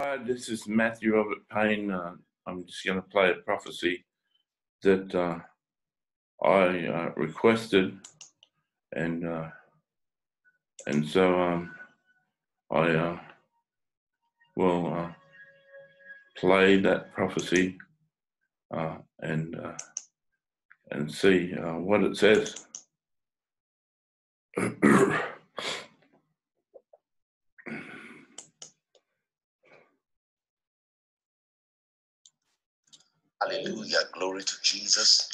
Hi, this is Matthew Robert Payne. I'm just going to play a prophecy that I requested, and so I will play that prophecy and see what it says. Hallelujah, glory to Jesus.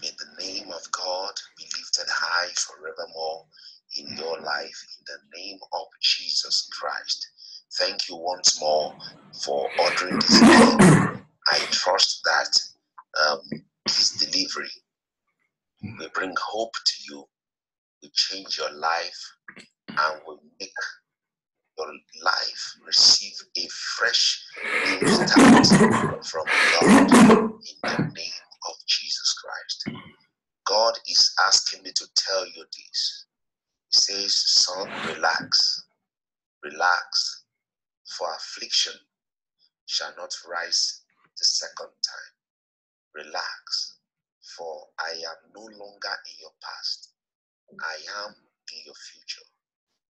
May the name of God be lifted high forevermore in your life, in the name of Jesus Christ. Thank you once more for ordering this name. I trust that this delivery will bring hope to you, will change your life, and will make your life receive a fresh new start from God in the name of Jesus Christ. God is asking me to tell you this. He says, son, relax, relax, for affliction shall not rise the second time. Relax, for I am no longer in your past. I am in your future.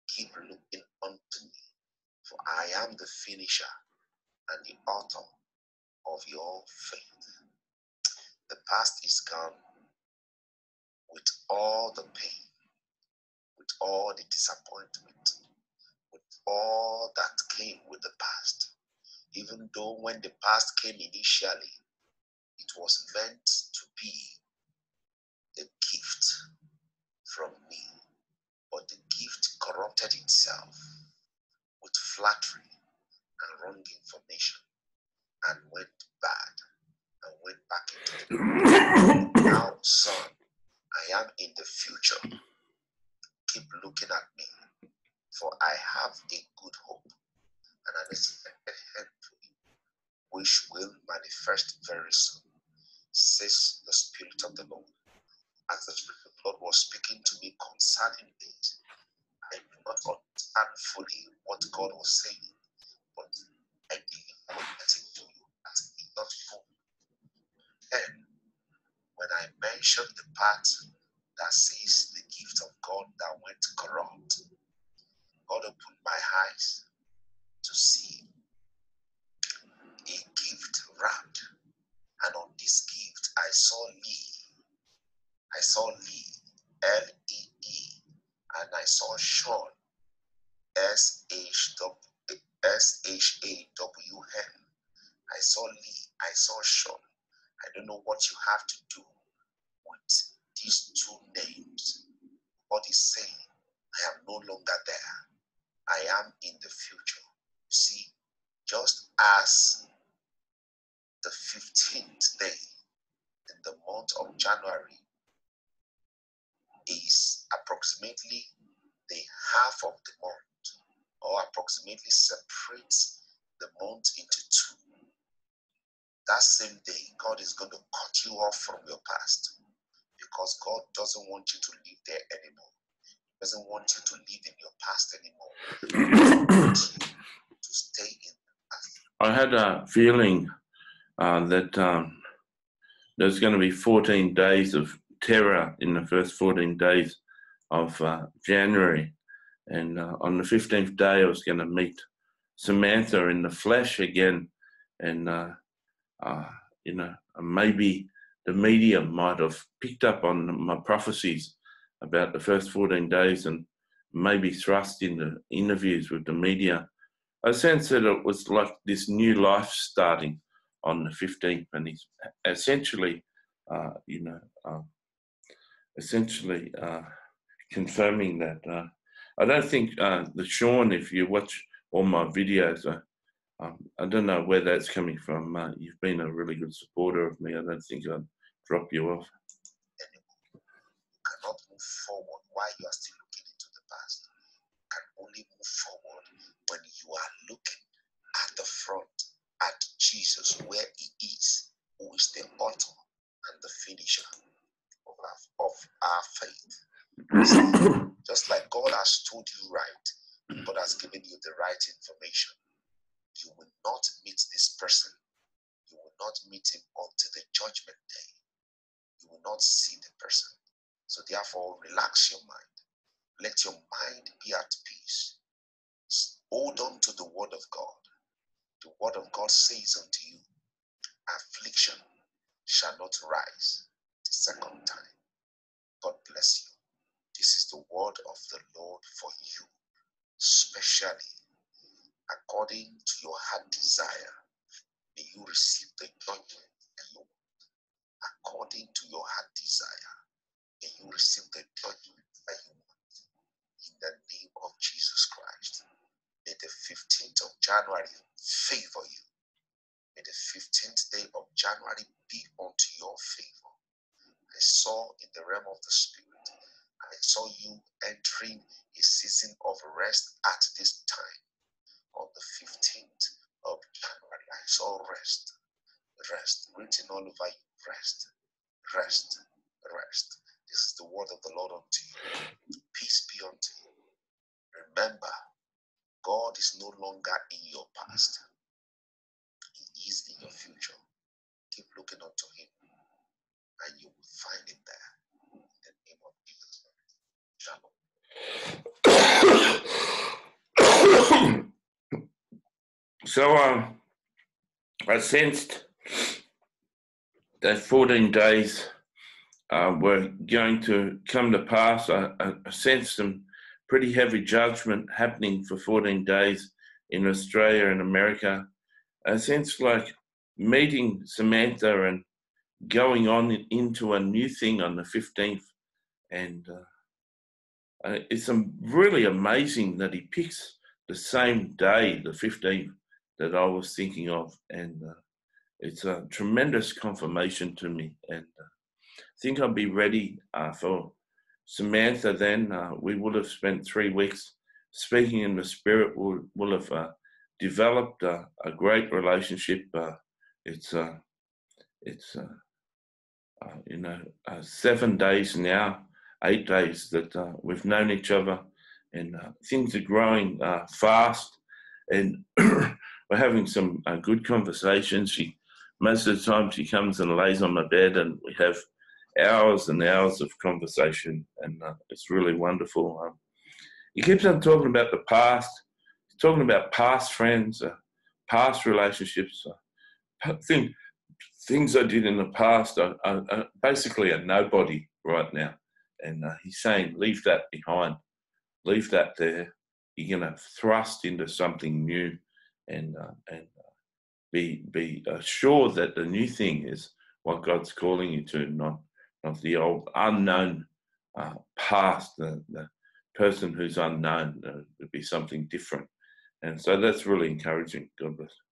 Keep looking unto me, for I am the finisher and the author of your faith. The past is gone, with all the pain, with all the disappointment, with all that came with the past. Even though when the past came initially, it was meant to be a gift from me, but the gift corrupted itself with flattery and wrong information and went bad and went back into the now, son, I am in the future. Keep looking at me, for I have a good hope and an expected help for you, which will manifest very soon, says the Spirit of the Lord. As the Spirit of the Lord was speaking to me concerning it, I do not understand fully what God was saying, but I believe what I said to you as it not full. Then, when I mentioned the part that says the gift of God that went corrupt, God opened my eyes to see a gift wrapped, and on this gift I saw Lee, L-E-E, and I saw Sean, S-H-A-W-N. I saw Lee, I saw Sean. I don't know what you have to do with these two names. God is saying, I am no longer there. I am in the future. You see, just as the 15th day in the month of January is approximately the half of the month, or approximately separates the month into two. That same day, God is going to cut you off from your past, because God doesn't want you to live there anymore. He doesn't want you to live in your past anymore. He doesn't want you to stay in the past. I had a feeling that there's going to be 14 days of terror in the first 14 days of January, and on the 15th day I was going to meet Samantha in the flesh again, and you know, maybe the media might have picked up on my prophecies about the first 14 days and maybe thrust into interviews with the media. I sensed that it was like this new life starting on the 15th, and it's essentially confirming that. I don't think Sean, if you watch all my videos, I don't know where that's coming from. You've been a really good supporter of me. I don't think I'd drop you off. You cannot move forward while you are still looking into the past. You can only move forward when you are looking at the front, at Jesus, where he is, who is the author and the finisher of our faith. Just like God has told you right, God has given you the right information. you will not meet this person. You will not meet him until the judgment day. You will not see the person. So therefore, relax your mind. Let your mind be at peace. Hold on to the word of God. The word of God says unto you, affliction shall not rise the second time. God bless you. This is the word of the Lord for you, specially according to your heart desire. May you receive the judgment alone. According to your heart desire, may you receive the judgment that you want. In the name of Jesus Christ, may the 15th of January favor you. May the 15th day of January be unto your favor. I saw in the realm of the Spirit, I saw you entering a season of rest at this time. On the 15th of January, I saw rest, rest, written all over you, rest, rest, rest. This is the word of the Lord unto you. Peace be unto you. Remember, God is no longer in your past. He is in your future. Keep looking unto him, and you will find him there. In the name of Jesus. Shalom. So I sensed that 14 days were going to come to pass. I sensed some pretty heavy judgment happening for 14 days in Australia and America. I sensed like meeting Samantha and going on into a new thing on the 15th. And it's really amazing that he picks the same day, the 15th, that I was thinking of. And it's a tremendous confirmation to me. And I think I'll be ready for Samantha then. We would have spent 3 weeks speaking in the Spirit. We'll have developed a great relationship. It's 7 days now, 8 days that we've known each other, and things are growing fast, and we're having some good conversations. Most of the time she comes and lays on my bed, and we have hours and hours of conversation, and it's really wonderful. He keeps on talking about the past, talking about past friends, past relationships, things I did in the past are basically a nobody right now. And he's saying, leave that behind. Leave that there. You're going to thrust into something new and be assured that the new thing is what God's calling you to, not the old unknown past, the person who's unknown. It would be something different. And so that's really encouraging. God bless.